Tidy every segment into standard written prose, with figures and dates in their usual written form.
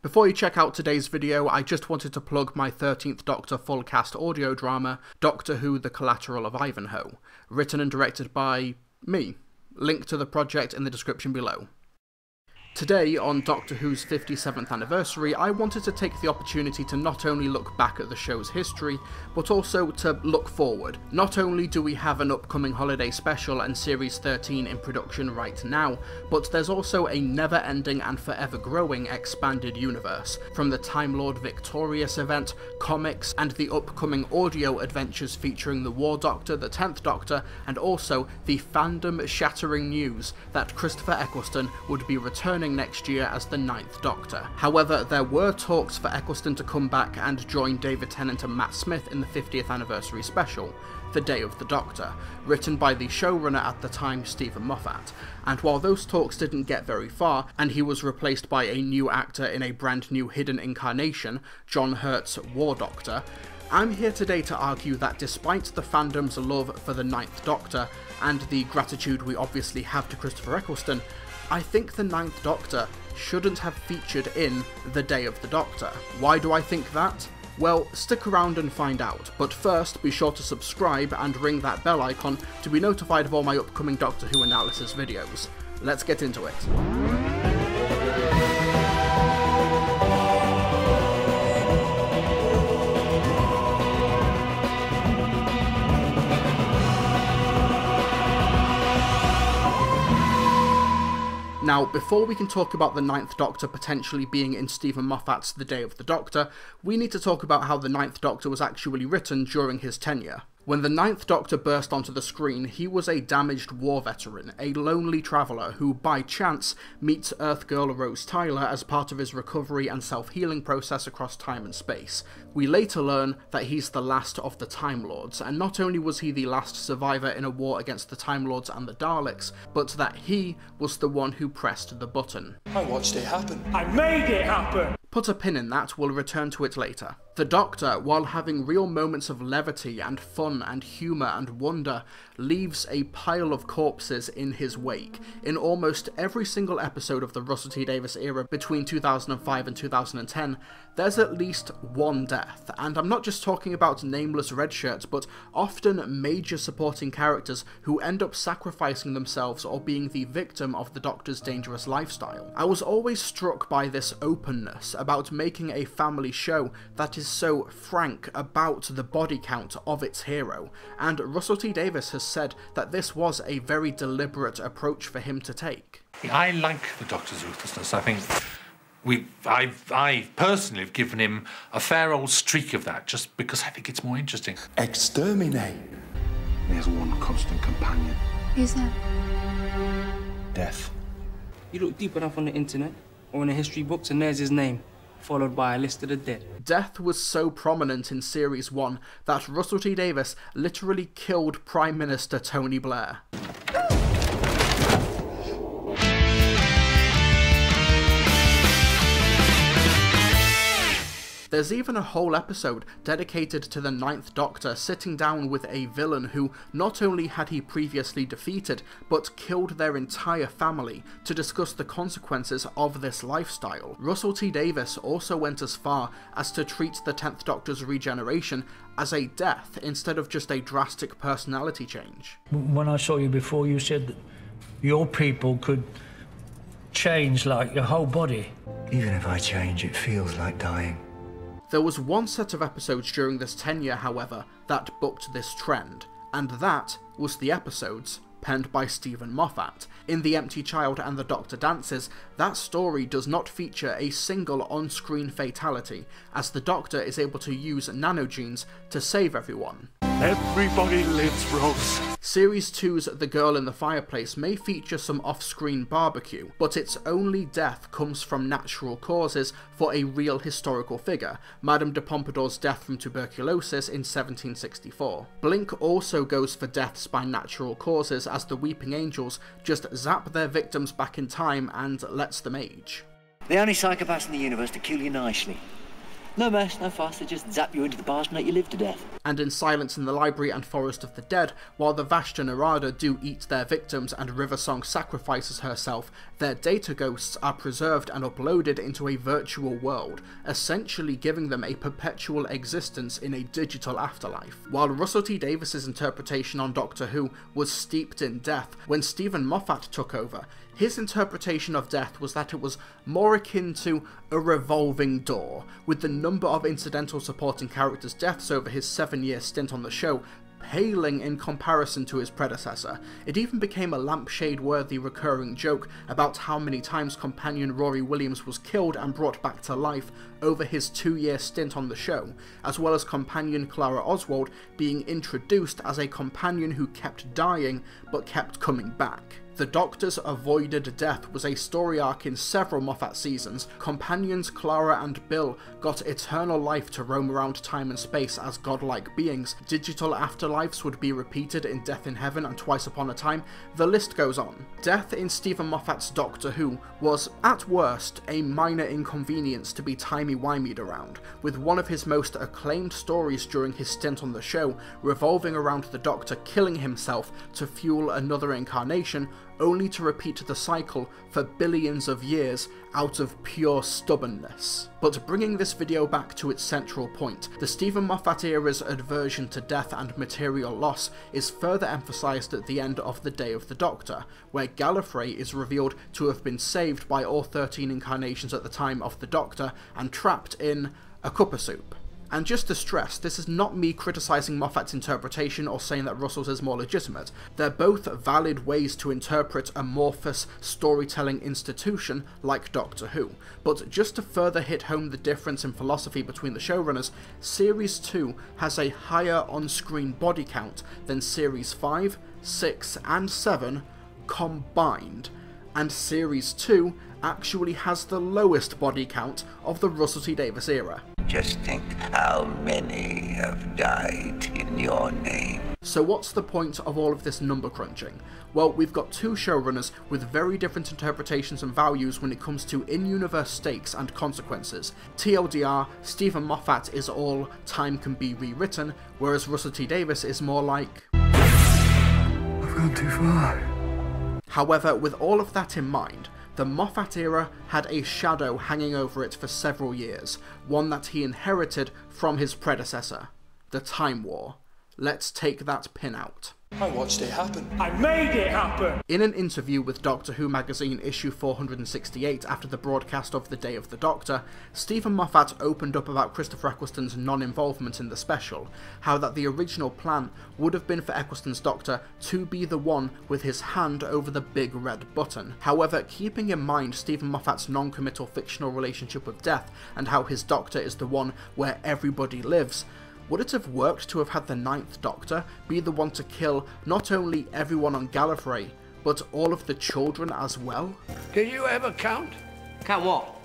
Before you check out today's video, I just wanted to plug my 13th Doctor full cast audio drama, Doctor Who: The Collateral of Ivanhoe, written and directed by me. Link to the project in the description below. Today, on Doctor Who's 57th anniversary, I wanted to take the opportunity to not only look back at the show's history, but also to look forward. Not only do we have an upcoming holiday special and Series 13 in production right now, but there's also a never-ending and forever-growing expanded universe, from the Time Lord Victorious event, comics, and the upcoming audio adventures featuring the War Doctor, the 10th Doctor, and also the fandom-shattering news that Christopher Eccleston would be returning next year as the 9th Doctor. However, there were talks for Eccleston to come back and join David Tennant and Matt Smith in the 50th anniversary special, The Day of the Doctor, written by the showrunner at the time, Steven Moffat, and while those talks didn't get very far, and he was replaced by a new actor in a brand new hidden incarnation, John Hurt's War Doctor, I'm here today to argue that despite the fandom's love for the 9th Doctor, and the gratitude we obviously have to Christopher Eccleston, I think the 9th Doctor shouldn't have featured in The Day of the Doctor. Why do I think that? Well, stick around and find out, but first be sure to subscribe and ring that bell icon to be notified of all my upcoming Doctor Who analysis videos. Let's get into it. Now, before we can talk about the 9th Doctor potentially being in Steven Moffat's The Day of the Doctor, we need to talk about how the 9th Doctor was actually written during his tenure. When the 9th Doctor burst onto the screen, he was a damaged war veteran, a lonely traveller who, by chance, meets Earthgirl Rose Tyler as part of his recovery and self-healing process across time and space. We later learn that he's the last of the Time Lords, and not only was he the last survivor in a war against the Time Lords and the Daleks, but that he was the one who pressed the button. I watched it happen. I made it happen! Put a pin in that, we'll return to it later. The Doctor, while having real moments of levity and fun and humour and wonder, leaves a pile of corpses in his wake. In almost every single episode of the Russell T. Davies era between 2005 and 2010, there's at least one death, and I'm not just talking about nameless redshirts, but often major supporting characters who end up sacrificing themselves or being the victim of the Doctor's dangerous lifestyle. I was always struck by this openness about making a family show that is so frank about the body count of its hero, and Russell T. Davies has said that this was a very deliberate approach for him to take. I like the Doctor's ruthlessness. I think I personally have given him a fair old streak of that just because I think it's more interesting. Exterminate. There's one constant companion. Who's that? Death. You look deep enough on the internet or in the history books and there's his name, followed by a list of the dead. Death was so prominent in Series 1 that Russell T. Davies literally killed Prime Minister Tony Blair. There's even a whole episode dedicated to the 9th Doctor sitting down with a villain who not only had he previously defeated, but killed their entire family to discuss the consequences of this lifestyle. Russell T. Davies also went as far as to treat the 10th Doctor's regeneration as a death instead of just a drastic personality change. When I saw you before, you said that your people could change like your whole body. Even if I change, it feels like dying. There was one set of episodes during this tenure, however, that bucked this trend, and that was the episodes penned by Steven Moffat. In The Empty Child and The Doctor Dances, that story does not feature a single on-screen fatality, as the Doctor is able to use nanogenes to save everyone. Everybody lives, Rose. Series 2's The Girl in the Fireplace may feature some off-screen barbecue, but its only death comes from natural causes for a real historical figure, Madame de Pompadour's death from tuberculosis in 1764. Blink also goes for deaths by natural causes as the Weeping Angels just zap their victims back in time and lets them age. The only psychopaths in the universe to kill you nicely. No mess, no fuss, they just zap you into the bars and let you live to death. And in Silence in the Library and Forest of the Dead, while the Vashta Narada do eat their victims and River Song sacrifices herself, their data ghosts are preserved and uploaded into a virtual world, essentially giving them a perpetual existence in a digital afterlife. While Russell T. Davies' interpretation on Doctor Who was steeped in death, when Steven Moffat took over, his interpretation of death was that it was more akin to a revolving door, with the number of incidental supporting characters' deaths over his 7-year stint on the show paling in comparison to his predecessor. It even became a lampshade-worthy recurring joke about how many times companion Rory Williams was killed and brought back to life over his 2-year stint on the show, as well as companion Clara Oswald being introduced as a companion who kept dying but kept coming back. The Doctor's avoided death was a story arc in several Moffat seasons. Companions Clara and Bill got eternal life to roam around time and space as godlike beings. Digital afterlives would be repeated in Death in Heaven and Twice Upon a Time. The list goes on. Death in Stephen Moffat's Doctor Who was, at worst, a minor inconvenience to be timey-wimeyed around, with one of his most acclaimed stories during his stint on the show revolving around the Doctor killing himself to fuel another incarnation, only to repeat the cycle for billions of years out of pure stubbornness. But bringing this video back to its central point, the Stephen Moffat era's aversion to death and material loss is further emphasised at the end of The Day of the Doctor, where Gallifrey is revealed to have been saved by all 13 incarnations at the time of the Doctor and trapped in a cup of soup. And just to stress, this is not me criticising Moffat's interpretation or saying that Russell's is more legitimate. They're both valid ways to interpret amorphous storytelling institution like Doctor Who. But just to further hit home the difference in philosophy between the showrunners, Series 2 has a higher on-screen body count than Series 5, 6 and 7 combined, and Series 2 actually has the lowest body count of the Russell T. Davies era. Just think how many have died in your name. So what's the point of all of this number crunching? Well, we've got two showrunners with very different interpretations and values when it comes to in-universe stakes and consequences. TLDR, Stephen Moffat is all time can be rewritten, whereas Russell T. Davies is more like, I've gone too far. However, with all of that in mind, the Moffat era had a shadow hanging over it for several years, one that he inherited from his predecessor, the Time War. Let's take that pin out. I watched it happen. I made it happen! In an interview with Doctor Who magazine issue 468 after the broadcast of The Day of the Doctor, Stephen Moffat opened up about Christopher Eccleston's non-involvement in the special, how that the original plan would have been for Eccleston's Doctor to be the one with his hand over the big red button. However, keeping in mind Stephen Moffat's non-committal fictional relationship with death and how his Doctor is the one where everybody lives, would it have worked to have had the Ninth Doctor be the one to kill not only everyone on Gallifrey, but all of the children as well? Did you ever count? Count what?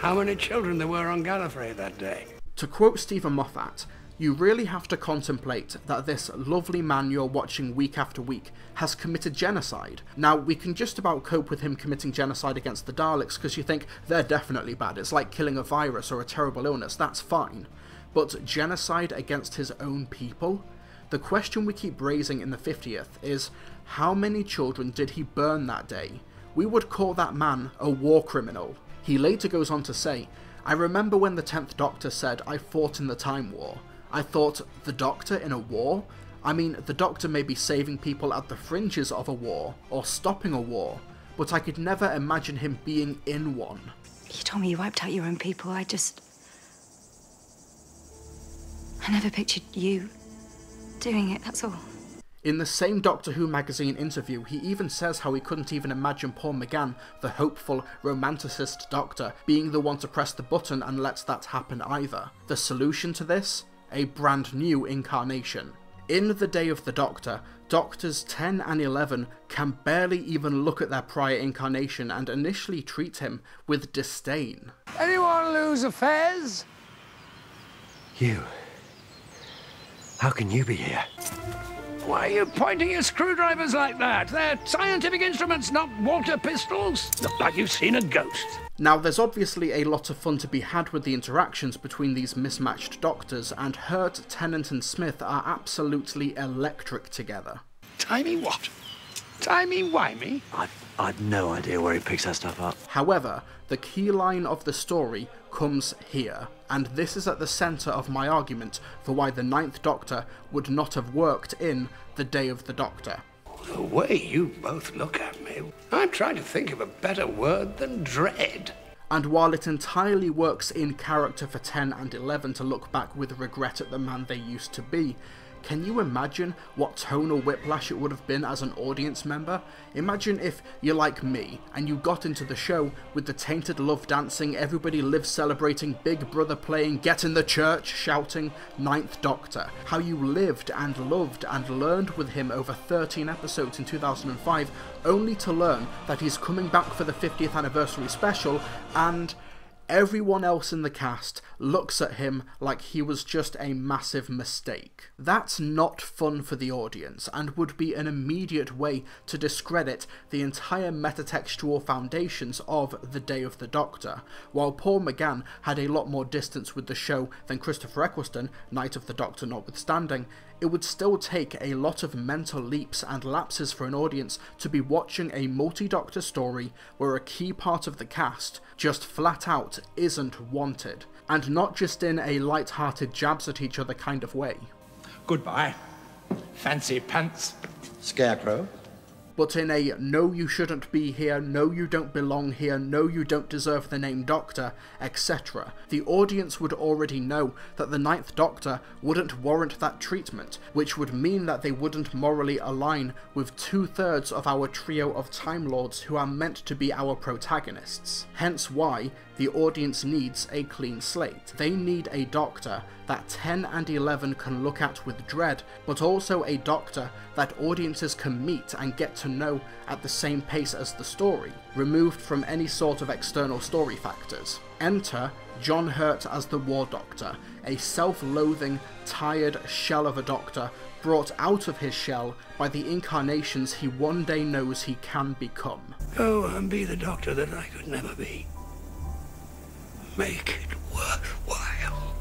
How many children there were on Gallifrey that day? To quote Stephen Moffat, you really have to contemplate that this lovely man you're watching week after week has committed genocide. Now, we can just about cope with him committing genocide against the Daleks because you think they're definitely bad, it's like killing a virus or a terrible illness, that's fine. But genocide against his own people? The question we keep raising in the 50th is, how many children did he burn that day? We would call that man a war criminal. He later goes on to say, I remember when the 10th Doctor said, I fought in the Time War. I thought, the Doctor in a war? I mean, the Doctor may be saving people at the fringes of a war, or stopping a war, but I could never imagine him being in one. You told me you wiped out your own people, I never pictured you doing it, that's all. In the same Doctor Who magazine interview, he even says how he couldn't even imagine Paul McGann, the hopeful, romanticist Doctor, being the one to press the button and let that happen either. The solution to this? A brand new incarnation. In The Day of the Doctor, Doctors 10 and 11 can barely even look at their prior incarnation and initially treat him with disdain. Anyone lose affairs? You. How can you be here? Why are you pointing your screwdrivers like that? They're scientific instruments, not water pistols. Not like you've seen a ghost. Now, there's obviously a lot of fun to be had with the interactions between these mismatched doctors, and Hurt, Tennant and Smith are absolutely electric together. Timey what? Timey-wimey? I've no idea where he picks that stuff up. However, the key line of the story comes here, and this is at the centre of my argument for why the Ninth Doctor would not have worked in The Day of the Doctor. The way you both look at me, I'm trying to think of a better word than dread. And while it entirely works in character for 10 and 11 to look back with regret at the man they used to be, can you imagine what tonal whiplash it would have been as an audience member? Imagine if you're like me, and you got into the show with the tainted love dancing, everybody lives celebrating, Big Brother playing, get in the church shouting, Ninth Doctor. How you lived and loved and learned with him over 13 episodes in 2005, only to learn that he's coming back for the 50th anniversary special, and everyone else in the cast looks at him like he was just a massive mistake. That's not fun for the audience, and would be an immediate way to discredit the entire metatextual foundations of The Day of the Doctor. While Paul McGann had a lot more distance with the show than Christopher Eccleston, Night of the Doctor notwithstanding, it would still take a lot of mental leaps and lapses for an audience to be watching a multi-doctor story where a key part of the cast just flat out isn't wanted, and not just in a light-hearted jabs at each other kind of way. Goodbye, fancy pants, scarecrow. But in a no you shouldn't be here, no you don't belong here, no you don't deserve the name Doctor, etc. The audience would already know that the Ninth Doctor wouldn't warrant that treatment, which would mean that they wouldn't morally align with 2/3 of our trio of Time Lords who are meant to be our protagonists. Hence why the audience needs a clean slate. They need a Doctor that 10 and 11 can look at with dread, but also a Doctor that audiences can meet and get to know at the same pace as the story, removed from any sort of external story factors. Enter John Hurt as the War Doctor, a self-loathing, tired shell of a Doctor brought out of his shell by the incarnations he one day knows he can become. Go and be the Doctor that I could never be. Make it worthwhile.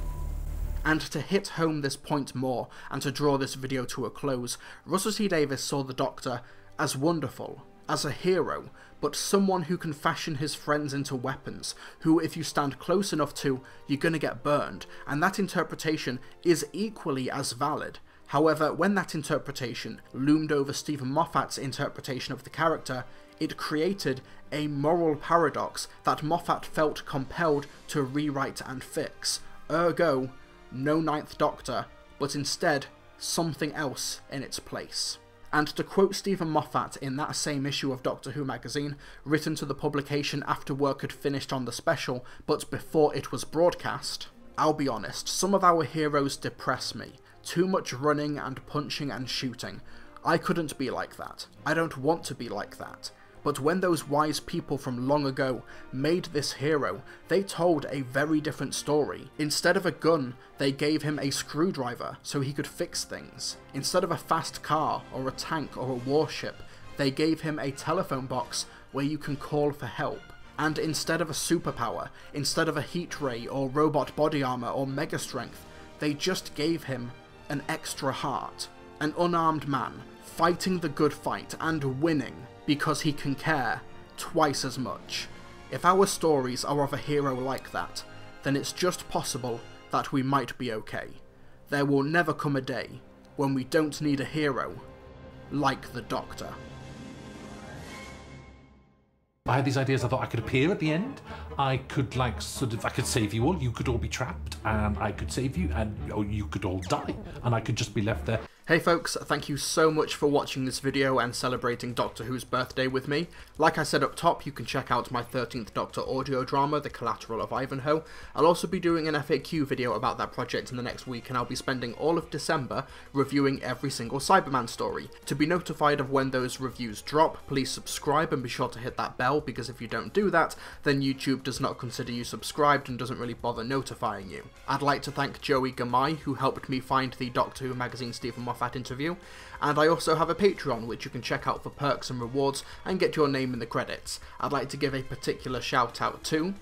And to hit home this point more, and to draw this video to a close, Russell T. Davies saw the Doctor as wonderful, as a hero, but someone who can fashion his friends into weapons, who if you stand close enough to, you're gonna get burned, and that interpretation is equally as valid. However, when that interpretation loomed over Steven Moffat's interpretation of the character, it created a moral paradox that Moffat felt compelled to rewrite and fix. Ergo, no Ninth Doctor, but instead, something else in its place. And to quote Steven Moffat in that same issue of Doctor Who magazine, written to the publication after work had finished on the special, but before it was broadcast, "I'll be honest, some of our heroes depress me. Too much running and punching and shooting. I couldn't be like that. I don't want to be like that. But when those wise people from long ago made this hero, they told a very different story. Instead of a gun, they gave him a screwdriver so he could fix things. Instead of a fast car or a tank or a warship, they gave him a telephone box where you can call for help. And instead of a superpower, instead of a heat ray or robot body armor or mega strength, they just gave him an extra heart. An unarmed man, fighting the good fight and winning, because he can care twice as much. If our stories are of a hero like that, then it's just possible that we might be okay. There will never come a day when we don't need a hero like the Doctor." I had these ideas. I thought I could appear at the end. I could I could save you all. You could all be trapped and I could save you, and or you could all die and I could just be left there. Hey folks, thank you so much for watching this video and celebrating Doctor Who's birthday with me. Like I said up top, you can check out my 13th Doctor audio drama, The Collateral of Ivanhoe. I'll also be doing an FAQ video about that project in the next week, and I'll be spending all of December reviewing every single Cyberman story. To be notified of when those reviews drop, please subscribe and be sure to hit that bell, because if you don't do that, then YouTube does not consider you subscribed and doesn't really bother notifying you. I'd like to thank Joey Gamay, who helped me find the Doctor Who magazine Steven Moffat Moffat interview, and I also have a Patreon which you can check out for perks and rewards and get your name in the credits. I'd like to give a particular shout out to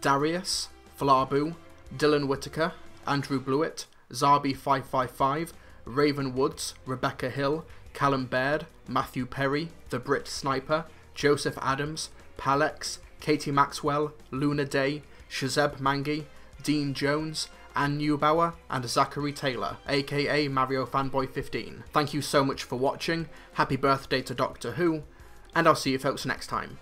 Darius, Flabu, Dylan Whitaker, Andrew Blewett, Zarby555, Raven Woods, Rebecca Hill, Callum Baird, Matthew Perry, The Brit Sniper, Joseph Adams, Palex, Katie Maxwell, Luna Day, Shazeb Mangi, Dean Jones, Anne Neubauer, and Zachary Taylor, aka Mario Fanboy 15. Thank you so much for watching, happy birthday to Doctor Who, and I'll see you folks next time.